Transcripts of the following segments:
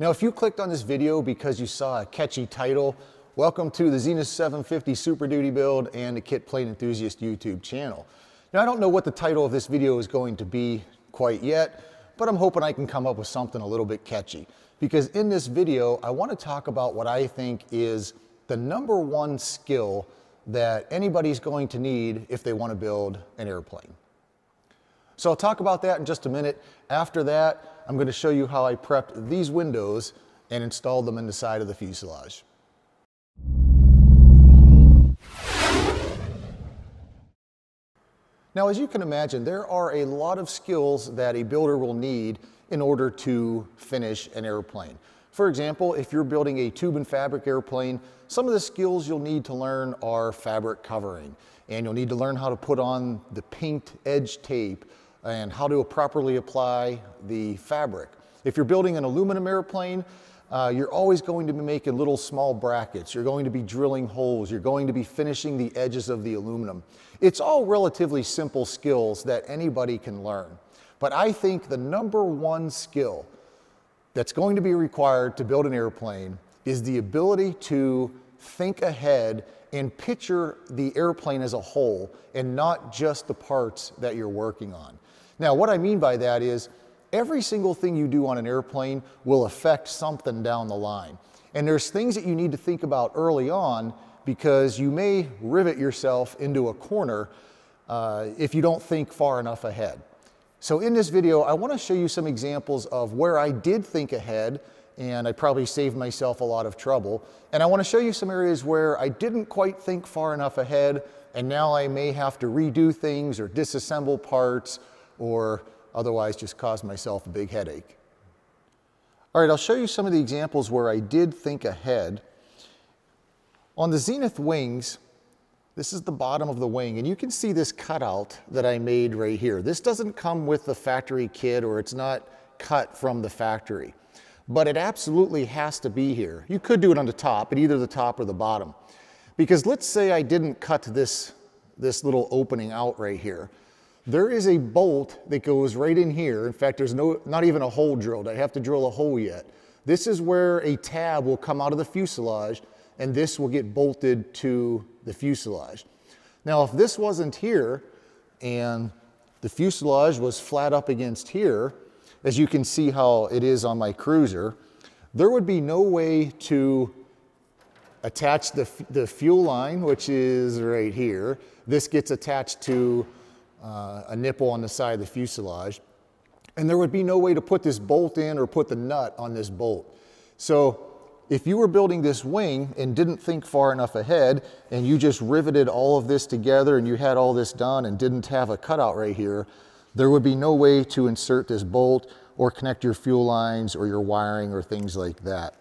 Now, if you clicked on this video because you saw a catchy title, welcome to the Zenith 750 Super Duty build and the Kit Plane Enthusiast YouTube channel. Now, I don't know what the title of this video is going to be quite yet, but I'm hoping I can come up with something a little bit catchy. Because in this video, I want to talk about what I think is the number one skill that anybody's going to need if they want to build an airplane. So I'll talk about that in just a minute. After that, I'm going to show you how I prepped these windows and installed them in the side of the fuselage. Now, as you can imagine, there are a lot of skills that a builder will need in order to finish an airplane. For example, if you're building a tube and fabric airplane, some of the skills you'll need to learn are fabric covering, and you'll need to learn how to put on the pinked edge tape and how to properly apply the fabric. If you're building an aluminum airplane, you're always going to be making little small brackets. You're going to be drilling holes. You're going to be finishing the edges of the aluminum. It's all relatively simple skills that anybody can learn. But I think the number one skill that's going to be required to build an airplane is the ability to think ahead and picture the airplane as a whole and not just the parts that you're working on. Now, what I mean by that is every single thing you do on an airplane will affect something down the line. And there's things that you need to think about early on because you may rivet yourself into a corner if you don't think far enough ahead. So in this video, I want to show you some examples of where I did think ahead and I probably saved myself a lot of trouble. And I want to show you some areas where I didn't quite think far enough ahead and now I may have to redo things or disassemble parts or otherwise just caused myself a big headache. All right, I'll show you some of the examples where I did think ahead. On the Zenith wings, this is the bottom of the wing, and you can see this cutout that I made right here. This doesn't come with the factory kit, or it's not cut from the factory, but it absolutely has to be here. You could do it on the top, at either the top or the bottom, because let's say I didn't cut this little opening out right here. There is a bolt that goes right in here. In fact, there's not even a hole drilled. I have to drill a hole yet. This is where a tab will come out of the fuselage and this will get bolted to the fuselage. Now, if this wasn't here and the fuselage was flat up against here, as you can see how it is on my Cruzer, there would be no way to attach the fuel line, which is right here. This gets attached to a nipple on the side of the fuselage, and there would be no way to put this bolt in or put the nut on this bolt. So if you were building this wing and didn't think far enough ahead and you just riveted all of this together and you had all this done and didn't have a cutout right here, there would be no way to insert this bolt or connect your fuel lines or your wiring or things like that.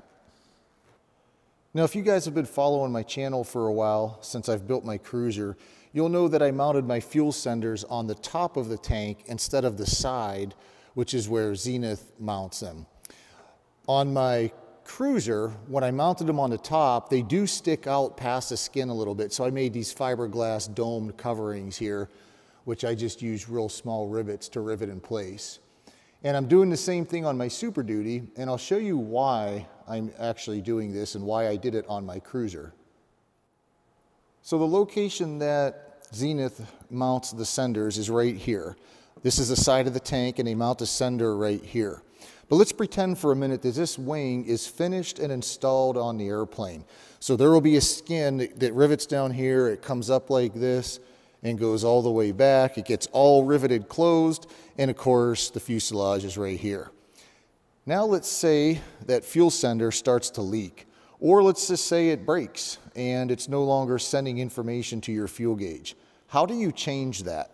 Now, if you guys have been following my channel for a while since I've built my Cruzer, you'll know that I mounted my fuel senders on the top of the tank instead of the side, which is where Zenith mounts them. On my Cruzer, when I mounted them on the top, they do stick out past the skin a little bit, so I made these fiberglass domed coverings here, which I just used real small rivets to rivet in place. And I'm doing the same thing on my Super Duty, and I'll show you why I'm actually doing this and why I did it on my Cruzer. So the location that Zenith mounts the senders is right here. This is the side of the tank and they mount the sender right here. But let's pretend for a minute that this wing is finished and installed on the airplane. So there will be a skin that rivets down here, it comes up like this and goes all the way back, it gets all riveted closed, and of course the fuselage is right here. Now let's say that fuel sender starts to leak. Or let's just say it breaks and it's no longer sending information to your fuel gauge. How do you change that?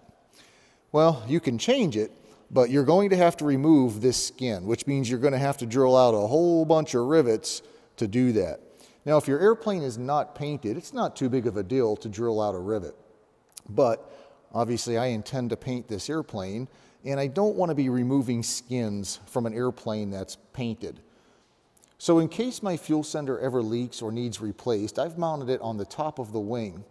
Well, you can change it, but you're going to have to remove this skin, which means you're going to have to drill out a whole bunch of rivets to do that. Now, if your airplane is not painted, it's not too big of a deal to drill out a rivet. But obviously I intend to paint this airplane and I don't want to be removing skins from an airplane that's painted. So in case my fuel sender ever leaks or needs replaced, I've mounted it on the top of the wing.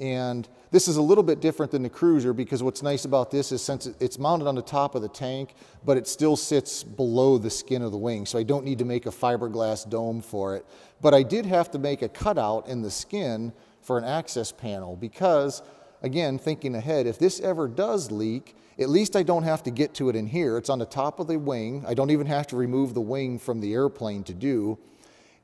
And this is a little bit different than the Cruzer, because what's nice about this is, since it's mounted on the top of the tank, but it still sits below the skin of the wing, so I don't need to make a fiberglass dome for it. But I did have to make a cutout in the skin for an access panel, because, again, thinking ahead, if this ever does leak, at least I don't have to get to it in here. It's on the top of the wing. I don't even have to remove the wing from the airplane to do.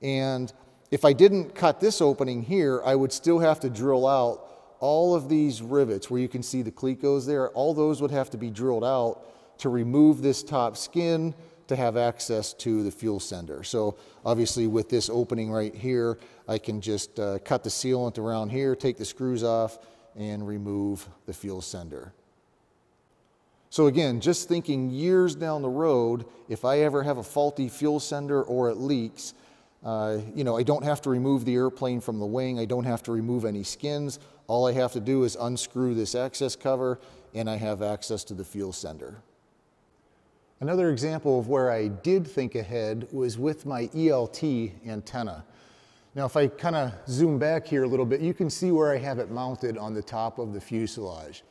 And if I didn't cut this opening here, I would still have to drill out all of these rivets where you can see the clecos there. All those would have to be drilled out to remove this top skin to have access to the fuel sender. So obviously with this opening right here, I can just cut the sealant around here, take the screws off, and remove the fuel sender. So again, just thinking years down the road, if I ever have a faulty fuel sender or it leaks, you know, I don't have to remove the airplane from the wing. I don't have to remove any skins. All I have to do is unscrew this access cover, and I have access to the fuel sender. Another example of where I did think ahead was with my ELT antenna. Now, if I kind of zoom back here a little bit, you can see where I have it mounted on the top of the fuselage.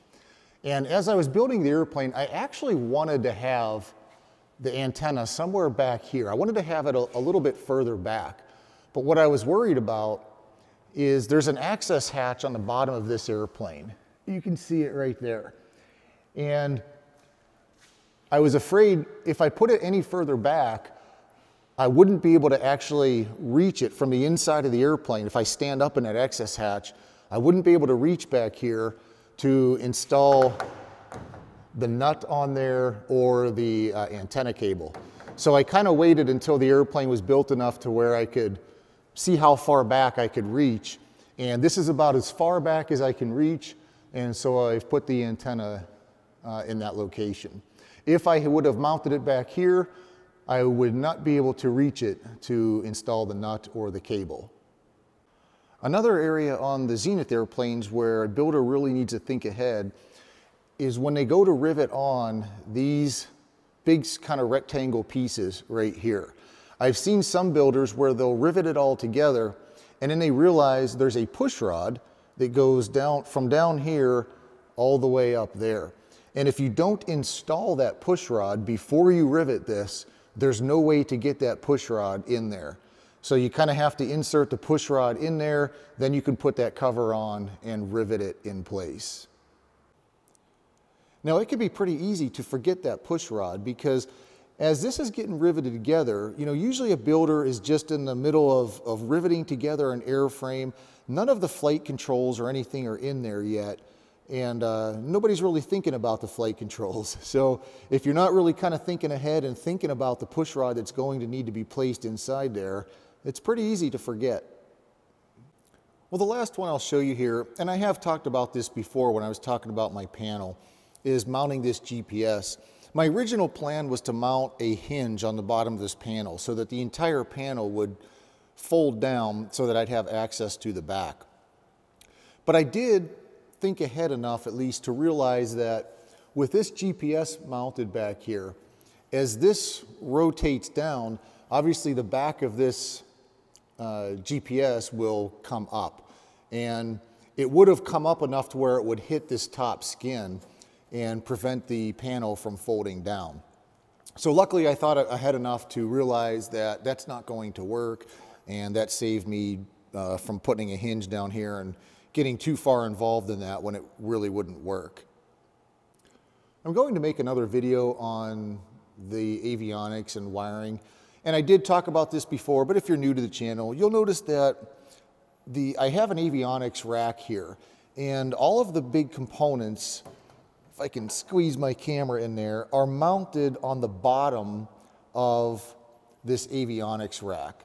And as I was building the airplane, I actually wanted to have the antenna somewhere back here. I wanted to have it a little bit further back. But what I was worried about is there's an access hatch on the bottom of this airplane. You can see it right there. And I was afraid if I put it any further back, I wouldn't be able to actually reach it from the inside of the airplane. If I stand up in that access hatch, I wouldn't be able to reach back here to install the nut on there or the antenna cable. So I kind of waited until the airplane was built enough to where I could see how far back I could reach. And this is about as far back as I can reach. And so I've put the antenna in that location. If I would have mounted it back here, I would not be able to reach it to install the nut or the cable. Another area on the Zenith airplanes where a builder really needs to think ahead is when they go to rivet on these big kind of rectangle pieces right here. I've seen some builders where they'll rivet it all together, and then they realize there's a push rod that goes down from down here all the way up there. And if you don't install that push rod before you rivet this, there's no way to get that push rod in there. So you kind of have to insert the push rod in there, then you can put that cover on and rivet it in place. Now, it can be pretty easy to forget that push rod, because as this is getting riveted together, you know, usually a builder is just in the middle of riveting together an airframe. None of the flight controls or anything are in there yet. And nobody's really thinking about the flight controls. So if you're not really kind of thinking ahead and thinking about the push rod that's going to need to be placed inside there, it's pretty easy to forget. Well, the last one I'll show you here, and I have talked about this before when I was talking about my panel, is mounting this GPS. My original plan was to mount a hinge on the bottom of this panel so that the entire panel would fold down so that I'd have access to the back. But I did think ahead enough, at least, to realize that with this GPS mounted back here, as this rotates down, obviously the back of this GPS will come up, and it would have come up enough to where it would hit this top skin and prevent the panel from folding down. So luckily I thought ahead enough to realize that that's not going to work, and that saved me from putting a hinge down here and getting too far involved in that when it really wouldn't work. I'm going to make another video on the avionics and wiring, and I did talk about this before, but if you're new to the channel, you'll notice that I have an avionics rack here, and all of the big components, if I can squeeze my camera in there, are mounted on the bottom of this avionics rack.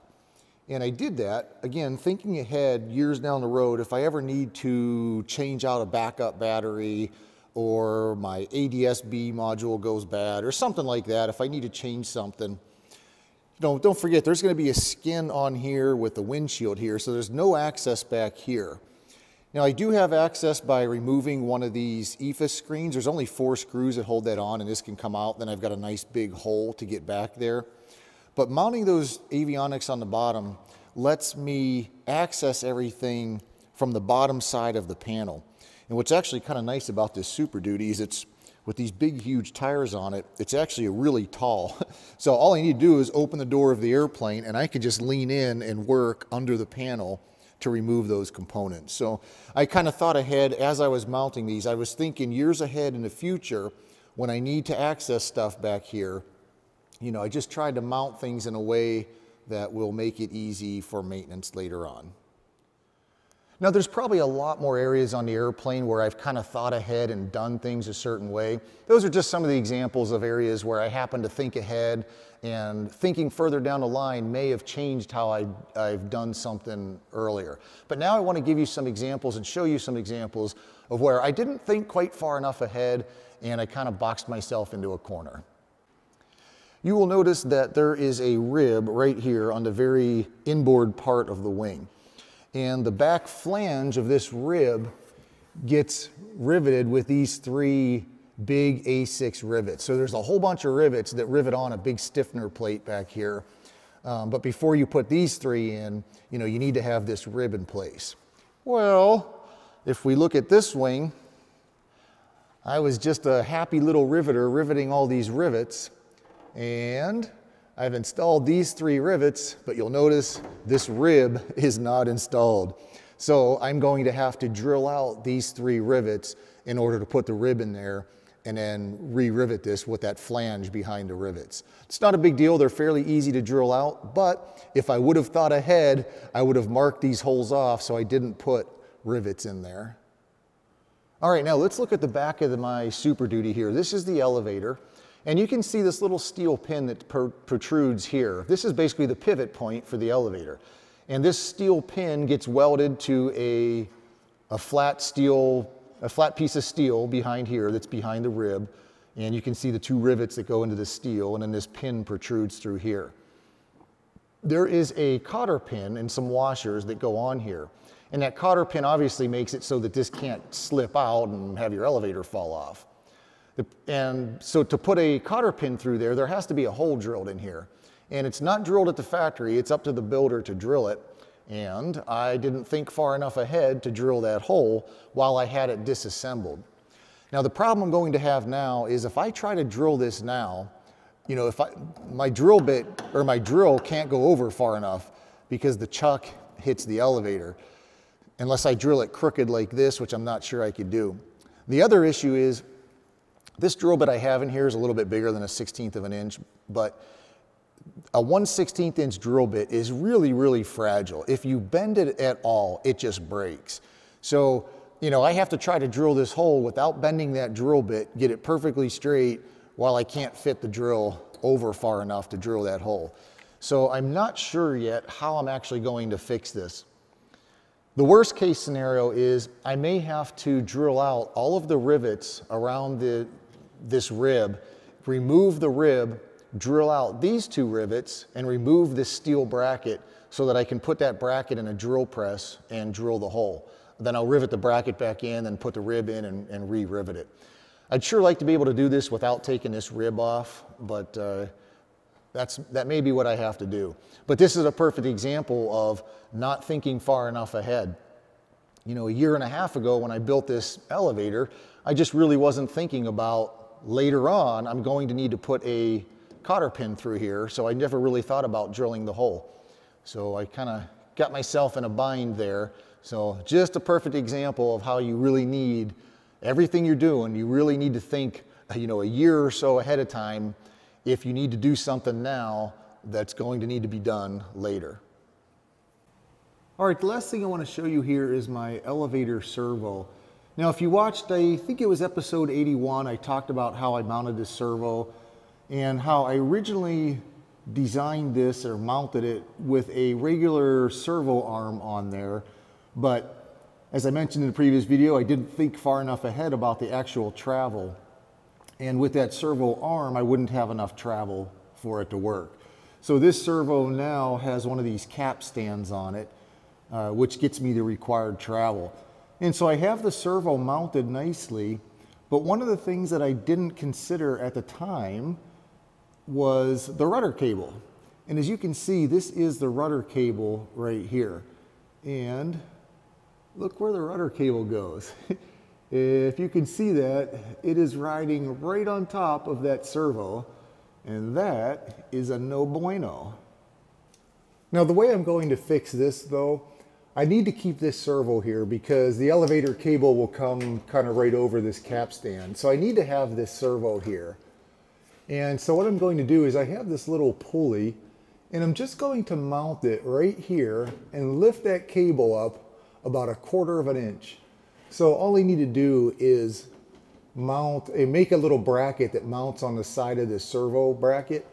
And I did that, again, thinking ahead years down the road, if I ever need to change out a backup battery, or my ADS-B module goes bad or something like that, if I need to change something, you know, don't forget there's going to be a skin on here with the windshield here, so there's no access back here. Now, I do have access by removing one of these EFIS screens. There's only 4 screws that hold that on, and this can come out, then I've got a nice big hole to get back there. But mounting those avionics on the bottom lets me access everything from the bottom side of the panel. And what's actually kind of nice about this Super Duty is it's, with these big, huge tires on it, it's actually really tall. So all I need to do is open the door of the airplane and I can just lean in and work under the panel to remove those components. So I kind of thought ahead as I was mounting these. I was thinking years ahead in the future when I need to access stuff back here. You know, I just tried to mount things in a way that will make it easy for maintenance later on. Now, there's probably a lot more areas on the airplane where I've kind of thought ahead and done things a certain way. Those are just some of the examples of areas where I happen to think ahead, and thinking further down the line may have changed how I've done something earlier. But now I want to give you some examples and show you some examples of where I didn't think quite far enough ahead and I kind of boxed myself into a corner. You will notice that there is a rib right here on the very inboard part of the wing. And the back flange of this rib gets riveted with these three big A6 rivets. So there's a whole bunch of rivets that rivet on a big stiffener plate back here. But before you put these three in, you know, you need to have this rib in place. Well, if we look at this wing, I was just a happy little riveter riveting all these rivets, and I've installed these three rivets, but you'll notice this rib is not installed. So I'm going to have to drill out these three rivets in order to put the rib in there and then re-rivet this with that flange behind the rivets. It's not a big deal. They're fairly easy to drill out, but if I would have thought ahead, I would have marked these holes off so I didn't put rivets in there. All right, now let's look at the back of my Super Duty here. This is the elevator. And you can see this little steel pin that protrudes here. This is basically the pivot point for the elevator. And this steel pin gets welded to a flat piece of steel behind here that's behind the rib. And you can see the two rivets that go into the steel, and then this pin protrudes through here. There is a cotter pin and some washers that go on here. And that cotter pin obviously makes it so that this can't slip out and have your elevator fall off. And so to put a cotter pin through there, there has to be a hole drilled in here. And it's not drilled at the factory, it's up to the builder to drill it. And I didn't think far enough ahead to drill that hole while I had it disassembled. Now the problem I'm going to have now is if I try to drill this now, you know, if my drill can't go over far enough because the chuck hits the elevator, unless I drill it crooked like this, which I'm not sure I could do. The other issue is, this drill bit I have in here is a little bit bigger than 1/16 of an inch, but a 1/16 inch drill bit is really, really fragile. If you bend it at all, it just breaks. So, you know, I have to try to drill this hole without bending that drill bit, get it perfectly straight while I can't fit the drill over far enough to drill that hole. So I'm not sure yet how I'm actually going to fix this. The worst case scenario is I may have to drill out all of the rivets around this rib, remove the rib, drill out these two rivets, and remove this steel bracket so that I can put that bracket in a drill press and drill the hole. Then I'll rivet the bracket back in and put the rib in and re-rivet it. I'd sure like to be able to do this without taking this rib off, but that may be what I have to do. But this is a perfect example of not thinking far enough ahead. You know, 1.5 years ago when I built this elevator, I just really wasn't thinking about later on, I'm going to need to put a cotter pin through here. So I never really thought about drilling the hole. So I kind of got myself in a bind there. So just a perfect example of how you really need everything you're doing. You really need to think, you know, 1 year or so ahead of time if you need to do something now that's going to need to be done later. All right, the last thing I want to show you here is my elevator servo. Now, if you watched, I think it was episode 81, I talked about how I mounted this servo and how I originally designed this or mounted it with a regular servo arm on there. But as I mentioned in the previous video, I didn't think far enough ahead about the actual travel. And with that servo arm, I wouldn't have enough travel for it to work. So this servo now has one of these cap stands on it, which gets me the required travel. And so I have the servo mounted nicely, but one of the things that I didn't consider at the time was the rudder cable. And as you can see, this is the rudder cable right here. And look where the rudder cable goes. If you can see that, it is riding right on top of that servo, and that is a no bueno. Now the way I'm going to fix this though, I need to keep this servo here because the elevator cable will come kind of right over this capstan. So I need to have this servo here. And so what I'm going to do is I have this little pulley and I'm just going to mount it right here and lift that cable up about 1/4 of an inch. So all I need to do is make a little bracket that mounts on the side of this servo bracket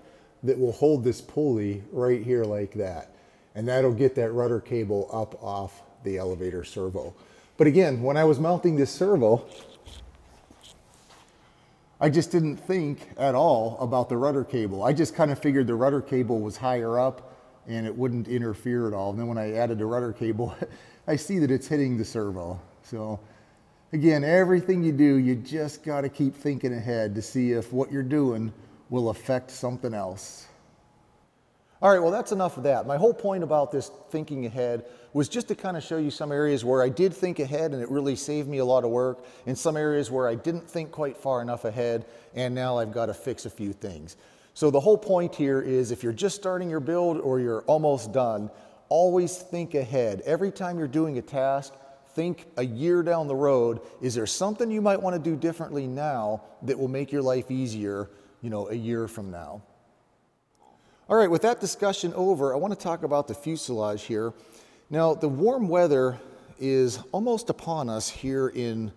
that will hold this pulley right here like that. And that'll get that rudder cable up off the elevator servo. But again, when I was mounting this servo, I just didn't think at all about the rudder cable. I just kind of figured the rudder cable was higher up and it wouldn't interfere at all. And then when I added the rudder cable, I see that it's hitting the servo. So again, everything you do, you just got to keep thinking ahead to see if what you're doing will affect something else. All right, well, that's enough of that. My whole point about this thinking ahead was just to kind of show you some areas where I did think ahead and it really saved me a lot of work, and some areas where I didn't think quite far enough ahead, and now I've got to fix a few things. So the whole point here is if you're just starting your build or you're almost done, always think ahead. Every time you're doing a task, think a year down the road, is there something you might want to do differently now that will make your life easier, you know, a year from now? All right, with that discussion over, I want to talk about the fuselage here. Now, the warm weather is almost upon us here in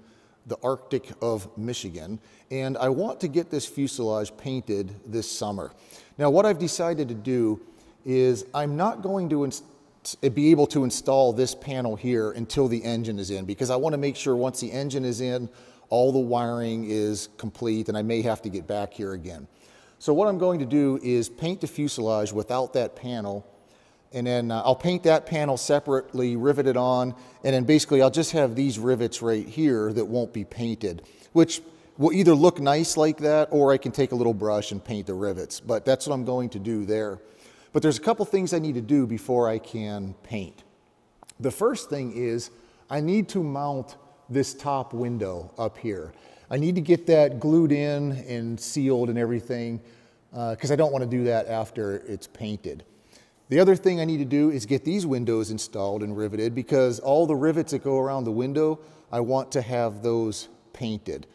the Arctic of Michigan, and I want to get this fuselage painted this summer. Now, what I've decided to do is I'm not going to be able to install this panel here until the engine is in, because I want to make sure once the engine is in, all the wiring is complete, and I may have to get back here again. So what I'm going to do is paint the fuselage without that panel, and then I'll paint that panel separately, rivet it on, and then basically I'll just have these rivets right here that won't be painted, which will either look nice like that or I can take a little brush and paint the rivets, but that's what I'm going to do there. But there's a couple things I need to do before I can paint. The first thing is I need to mount this top window up here. I need to get that glued in and sealed and everything because I don't want to do that after it's painted. The other thing I need to do is get these windows installed and riveted, because all the rivets that go around the window, I want to have those painted.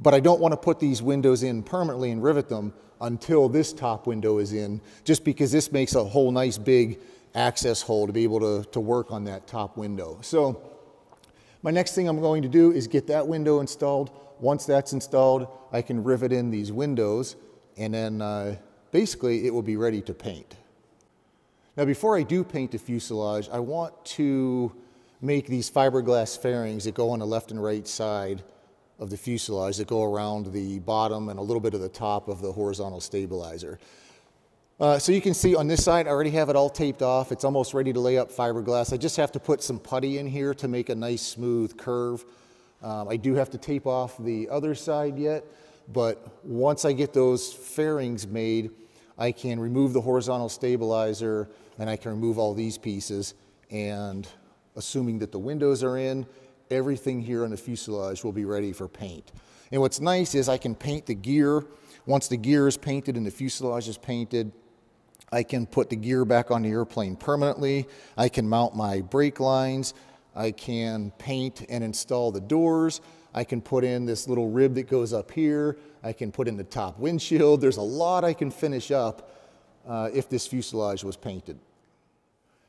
But I don't want to put these windows in permanently and rivet them until this top window is in, just because this makes a whole nice big access hole to be able to work on that top window. So my next thing I'm going to do is get that window installed. Once that's installed, I can rivet in these windows, and then basically it will be ready to paint. Now before I do paint the fuselage, I want to make these fiberglass fairings that go on the left and right side of the fuselage that go around the bottom and a little bit of the top of the horizontal stabilizer. So you can see on this side, I already have it all taped off. It's almost ready to lay up fiberglass. I just have to put some putty in here to make a nice smooth curve. I do have to tape off the other side yet, but once I get those fairings made, I can remove the horizontal stabilizer and I can remove all these pieces, and assuming that the windows are in, everything here on the fuselage will be ready for paint. And what's nice is I can paint the gear. Once the gear is painted and the fuselage is painted, I can put the gear back on the airplane permanently. I can mount my brake lines. I can paint and install the doors. I can put in this little rib that goes up here. I can put in the top windshield. There's a lot I can finish up if this fuselage was painted.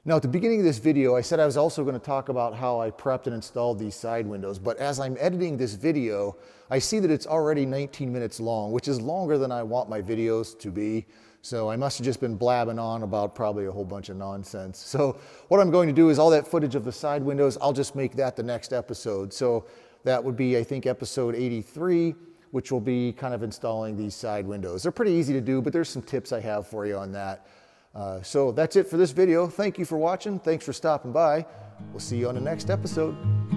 Now at the beginning of this video, I said I was also going to talk about how I prepped and installed these side windows, but as I'm editing this video, I see that it's already 19 minutes long, which is longer than I want my videos to be. So I must have just been blabbing on about probably a whole bunch of nonsense. So what I'm going to do is all that footage of the side windows, I'll just make that the next episode. So that would be, I think, episode 83, which will be kind of installing these side windows. They're pretty easy to do, but there's some tips I have for you on that. So that's it for this video. Thank you for watching. Thanks for stopping by. We'll see you on the next episode.